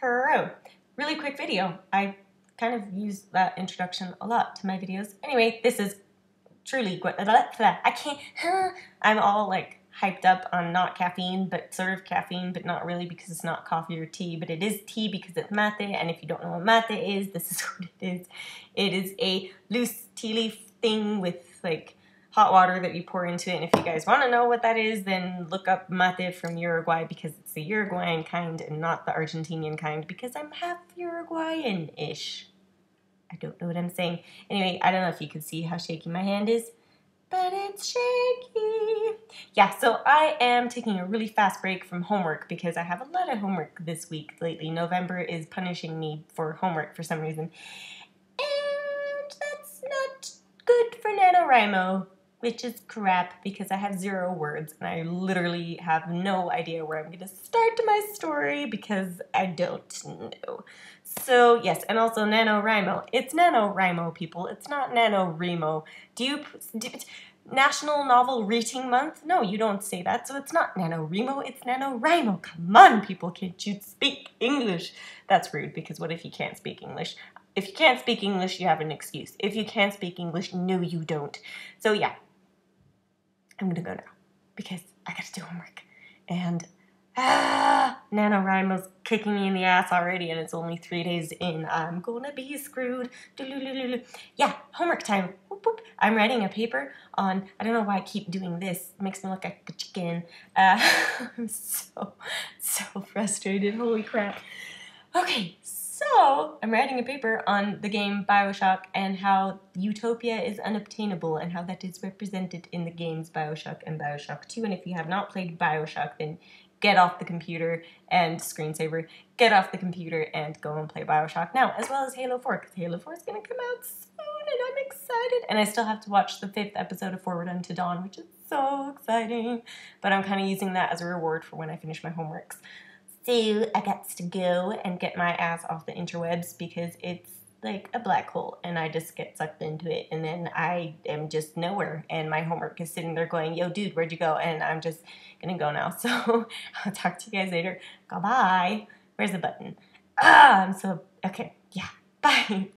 Hello. Really quick video. I kind of use that introduction a lot to my videos. Anyway, this is truly I'm all like hyped up on not caffeine, but sort of caffeine, but not really because it's not coffee or tea, but it is tea because it's mate, and if you don't know what mate is, this is what it is. It is a loose tea leaf thing with like hot water that you pour into it, and if you guys want to know what that is, then look up mate from Uruguay because it's the Uruguayan kind and not the Argentinian kind because I'm half Uruguayan-ish. I don't know what I'm saying. Anyway, I don't know if you can see how shaky my hand is, but it's shaky. Yeah, so I am taking a really fast break from homework because I have a lot of homework this week lately. November is punishing me for homework for some reason. And that's not good for NaNoWriMo, which is crap because I have 0 words and I literally have no idea where I'm going to start my story because I don't know. So yes, and also NaNoWriMo. It's NaNoWriMo, people. It's not NaNoWriMo. Do National Novel Reading Month? No, you don't say that. So it's not NaNoWriMo, it's NaNoWriMo. Come on, people. Can't you speak English? That's rude because what if you can't speak English? If you can't speak English, you have an excuse. If you can't speak English, no, you don't. So yeah. I'm gonna go now because I gotta do homework, and NaNoWriMo's kicking me in the ass already, and it's only 3 days in. I'm gonna be screwed. Yeah, homework time. I'm writing a paper on, I don't know why I keep doing this. It makes me look like a chicken. I'm so frustrated. Holy crap. Okay, so I'm writing a paper on the game Bioshock and how utopia is unobtainable and how that is represented in the games Bioshock and Bioshock 2. And if you have not played Bioshock, then get off the computer and screensaver. Get off the computer and go and play Bioshock now, as well as Halo 4, because Halo 4 is going to come out soon and I'm excited. And I still have to watch the 5th episode of Forward Unto Dawn, which is so exciting. But I'm kind of using that as a reward for when I finish my homeworks. So I got to go and get my ass off the interwebs because it's like a black hole and I just get sucked into it and then I am just nowhere and my homework is sitting there going, yo dude, where'd you go? And I'm just gonna go now. So I'll talk to you guys later. Goodbye. Where's the button? Ah, I'm so, okay, yeah, bye.